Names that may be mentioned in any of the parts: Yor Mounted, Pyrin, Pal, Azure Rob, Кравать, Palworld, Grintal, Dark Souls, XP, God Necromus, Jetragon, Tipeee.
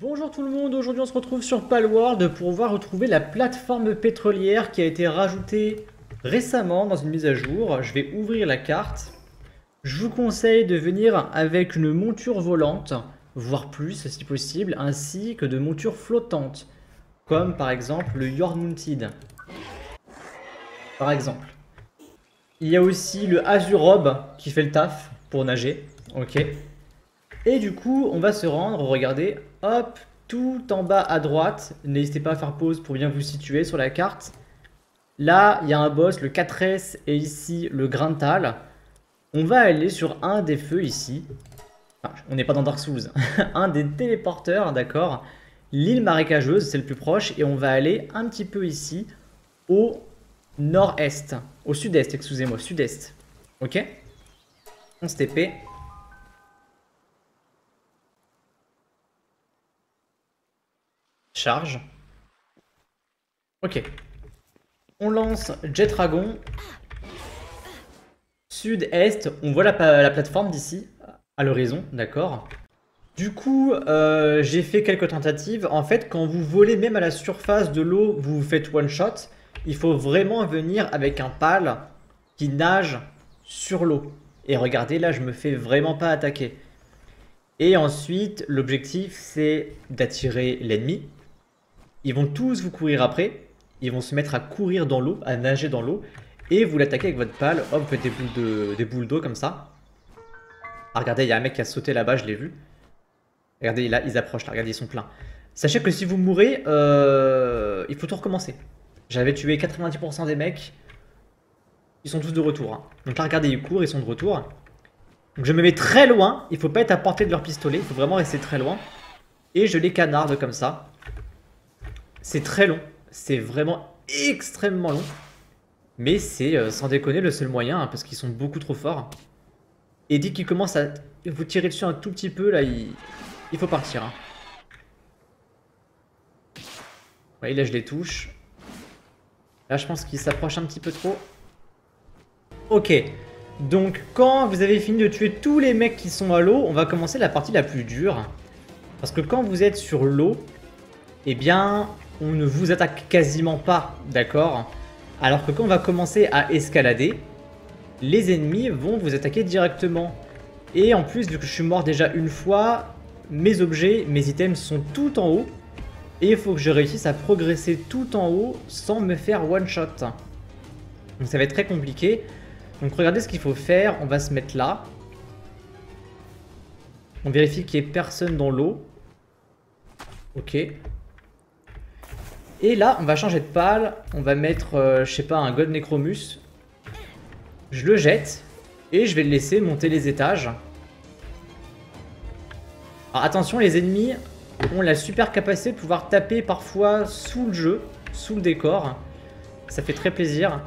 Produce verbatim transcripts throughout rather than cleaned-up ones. Bonjour tout le monde, aujourd'hui on se retrouve sur Palworld pour voir retrouver la plateforme pétrolière qui a été rajoutée récemment dans une mise à jour. Je vais ouvrir la carte. Je vous conseille de venir avec une monture volante, voire plus si possible, ainsi que de montures flottantes, comme par exemple le Yor Mounted. Par exemple. Il y a aussi le Azure Rob qui fait le taf pour nager, ok. Et du coup, on va se rendre, regardez, hop, tout en bas à droite. N'hésitez pas à faire pause pour bien vous situer sur la carte. Là, il y a un boss, le quatre S, et ici, le Grintal. On va aller sur un des feux ici. Enfin, on n'est pas dans Dark Souls. Un des téléporteurs, d'accord. L'île marécageuse, c'est le plus proche. Et on va aller un petit peu ici, au nord-est. Au sud-est, excusez-moi, sud-est. Ok. On se T P. Charge. Ok. On lance Jetragon. Sud-Est. On voit la, la plateforme d'ici. À l'horizon, d'accord. Du coup, euh, j'ai fait quelques tentatives. En fait, quand vous volez même à la surface de l'eau, vous faites one shot. Il faut vraiment venir avec un pal qui nage sur l'eau. Et regardez, là, je me fais vraiment pas attaquer. Et ensuite, l'objectif, c'est d'attirer l'ennemi. Ils vont tous vous courir après, ils vont se mettre à courir dans l'eau, à nager dans l'eau, et vous l'attaquez avec votre pale. Hop, vous faites des boules de, des boules d'eau comme ça. Ah, regardez, il y a un mec qui a sauté là-bas, je l'ai vu. Regardez, là, ils approchent, là, regardez, ils sont pleins. Sachez que si vous mourrez, euh, il faut tout recommencer. J'avais tué quatre-vingt-dix pour cent des mecs, ils sont tous de retour. Hein. Donc là, regardez, ils courent, ils sont de retour. Donc je me mets très loin, il faut pas être à portée de leur pistolet, il faut vraiment rester très loin. Et je les canarde comme ça. C'est très long, c'est vraiment extrêmement long. Mais c'est, euh, sans déconner, le seul moyen, hein, parce qu'ils sont beaucoup trop forts. Et dès qu'ils commencent à vous tirer dessus un tout petit peu, là, il, il faut partir. Hein. Ouais, là, je les touche. Là, je pense qu'ils s'approchent un petit peu trop. Ok. Donc, quand vous avez fini de tuer tous les mecs qui sont à l'eau, on va commencer la partie la plus dure. Parce que quand vous êtes sur l'eau, eh bien, on ne vous attaque quasiment pas, d'accord? Alors que quand on va commencer à escalader, les ennemis vont vous attaquer directement. Et en plus, vu que je suis mort déjà une fois, mes objets, mes items sont tout en haut. Et il faut que je réussisse à progresser tout en haut sans me faire one shot. Donc ça va être très compliqué. Donc regardez ce qu'il faut faire, on va se mettre là. On vérifie qu'il n'y ait personne dans l'eau. Ok. Et là, on va changer de pale. On va mettre, euh, je sais pas, un God Necromus. Je le jette. Et je vais le laisser monter les étages. Alors attention, les ennemis ont la super capacité de pouvoir taper parfois sous le jeu, sous le décor. Ça fait très plaisir.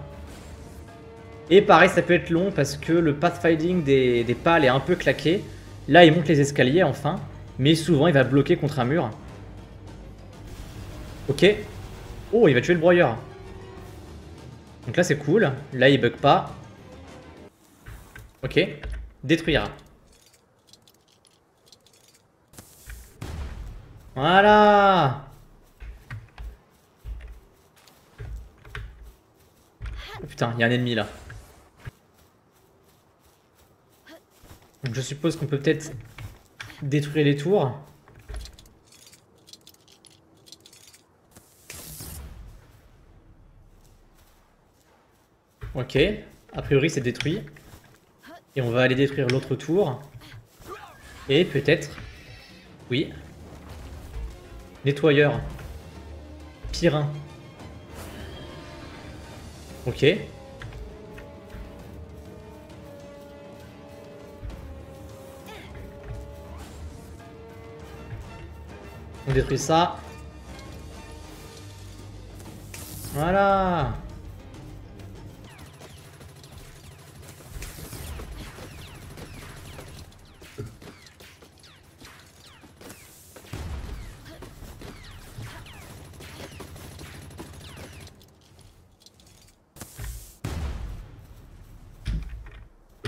Et pareil, ça peut être long parce que le pathfinding des, des pales est un peu claqué. Là, il monte les escaliers enfin, mais souvent il va bloquer contre un mur. Ok. Oh, il va tuer le broyeur. Donc là, c'est cool. Là, il bug pas. Ok. Détruire. Voilà. Oh, putain, il y a un ennemi là. Donc je suppose qu'on peut peut-être détruire les tours. Ok, a priori c'est détruit. Et on va aller détruire l'autre tour. Et peut-être... Oui. Nettoyeur. Pyrin. Ok. On détruit ça. Voilà.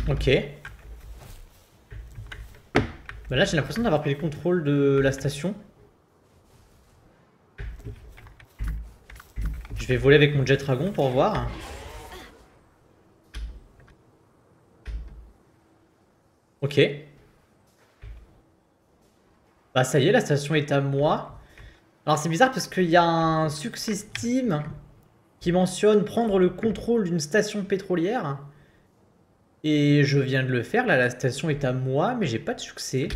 Ok. Bah là j'ai l'impression d'avoir pris le contrôle de la station. Je vais voler avec mon Jetragon pour voir. Ok. Bah ça y est, la station est à moi. Alors c'est bizarre parce qu'il y a un success team qui mentionne prendre le contrôle d'une station pétrolière. Et je viens de le faire, là la station est à moi, mais j'ai pas de succès.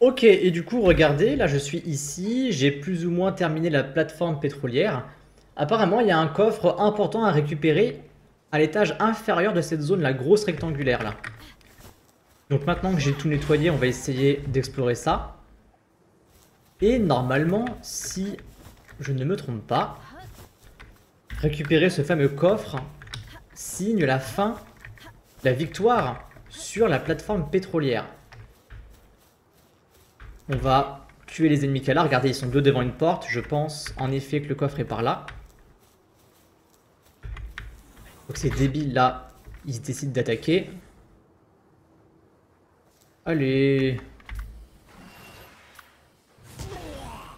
Ok, et du coup regardez, là je suis ici, j'ai plus ou moins terminé la plateforme pétrolière. Apparemment il y a un coffre important à récupérer à l'étage inférieur de cette zone, la grosse rectangulaire là. Donc maintenant que j'ai tout nettoyé, on va essayer d'explorer ça. Et normalement, si je ne me trompe pas, récupérer ce fameux coffre signe la fin, la victoire sur la plateforme pétrolière. On va tuer les ennemis qu'il y a là. Regardez, ils sont deux devant une porte. Je pense en effet que le coffre est par là. Donc ces débiles là, ils décident d'attaquer. Allez.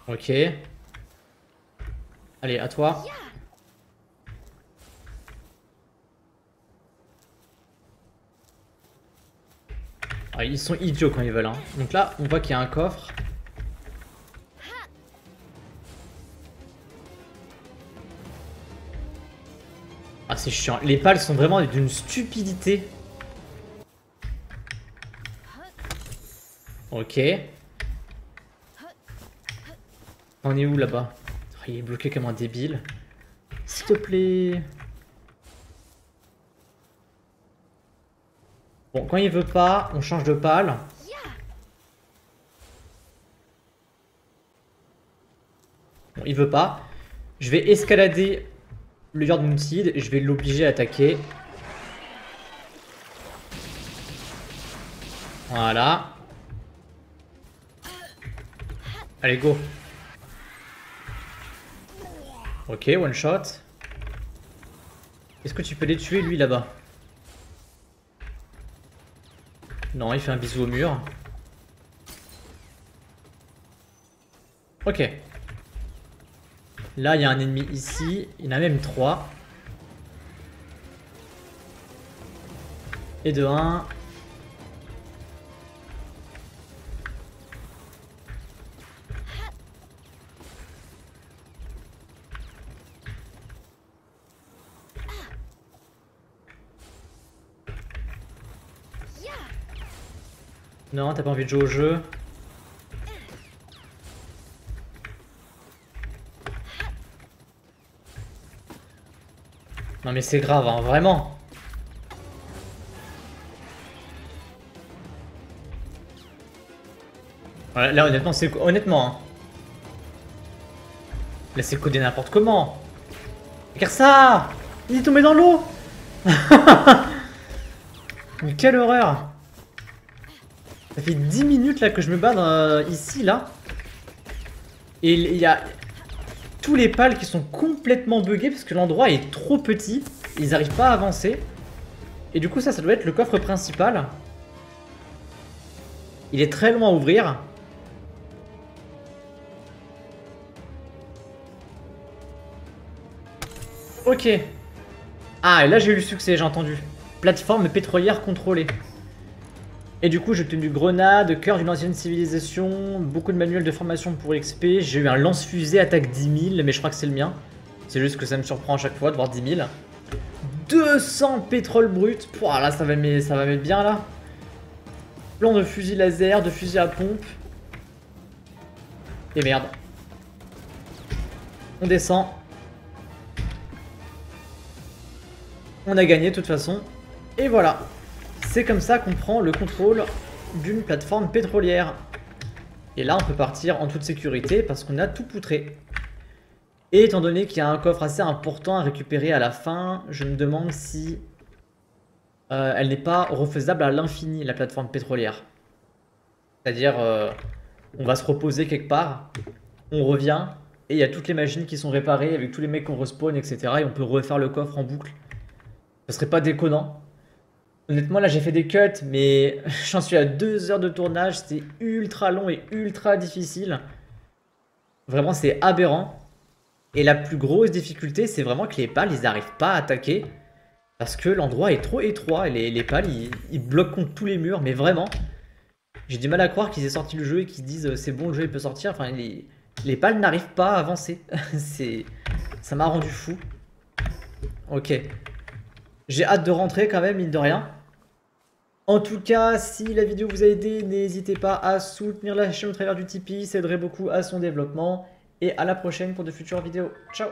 Ok. Allez, à toi. Ah, ils sont idiots quand ils veulent. Hein. Donc là, on voit qu'il y a un coffre. Ah, c'est chiant. Les pales sont vraiment d'une stupidité. Ok. On est où là-bas? Oh, il est bloqué comme un débile. S'il te plaît. Bon, quand il veut pas, on change de pale. Bon, il veut pas. Je vais escalader le Yor Mounted et je vais l'obliger à attaquer. Voilà. Allez, go. Ok, one shot. Est-ce que tu peux les tuer, lui, là-bas? Non, il fait un bisou au mur. Ok. Là, il y a un ennemi ici. Il y en a même trois. Et de un. Non, t'as pas envie de jouer au jeu. Non mais c'est grave, hein, vraiment. Voilà, là honnêtement, c'est honnêtement. Hein. Là c'est codé n'importe comment. Regarde ça! Il est tombé dans l'eau. Mais quelle horreur! Ça fait dix minutes là que je me bats dans, ici, là. Et il y a tous les pales qui sont complètement buggés parce que l'endroit est trop petit. Ils n'arrivent pas à avancer. Et du coup, ça, ça doit être le coffre principal. Il est très loin à ouvrir. Ok. Ah, et là, j'ai eu le succès, j'ai entendu. Plateforme pétrolière contrôlée. Et du coup, j'ai obtenu grenade, cœur d'une ancienne civilisation, beaucoup de manuels de formation pour X P. J'ai eu un lance-fusée attaque dix mille, mais je crois que c'est le mien. C'est juste que ça me surprend à chaque fois de voir dix mille. deux cents pétrole brut. Pouah, là, ça va mettre bien, là. Plan de fusil laser, de fusil à pompe. Et merde. On descend. On a gagné, de toute façon. Et voilà. C'est comme ça qu'on prend le contrôle d'une plateforme pétrolière. Et là, on peut partir en toute sécurité parce qu'on a tout poutré. Et étant donné qu'il y a un coffre assez important à récupérer à la fin, je me demande si euh, elle n'est pas refaisable à l'infini, la plateforme pétrolière. C'est-à-dire, euh, on va se reposer quelque part, on revient, et il y a toutes les machines qui sont réparées avec tous les mecs qu'on respawn, et cetera. Et on peut refaire le coffre en boucle. Ce serait pas déconnant. Honnêtement, là j'ai fait des cuts, mais j'en suis à deux heures de tournage, c'était ultra long et ultra difficile. Vraiment, c'est aberrant. Et la plus grosse difficulté, c'est vraiment que les pales, ils n'arrivent pas à attaquer. Parce que l'endroit est trop étroit. Et les, les pales, ils, ils bloquent contre tous les murs. Mais vraiment, j'ai du mal à croire qu'ils aient sorti le jeu et qu'ils se disent c'est bon, le jeu il peut sortir. Enfin, les, les pales n'arrivent pas à avancer. C'est, ça m'a rendu fou. Ok. J'ai hâte de rentrer quand même, mine de rien. En tout cas, si la vidéo vous a aidé, n'hésitez pas à soutenir la chaîne au travers du Tipeee. Ça aiderait beaucoup à son développement. Et à la prochaine pour de futures vidéos. Ciao!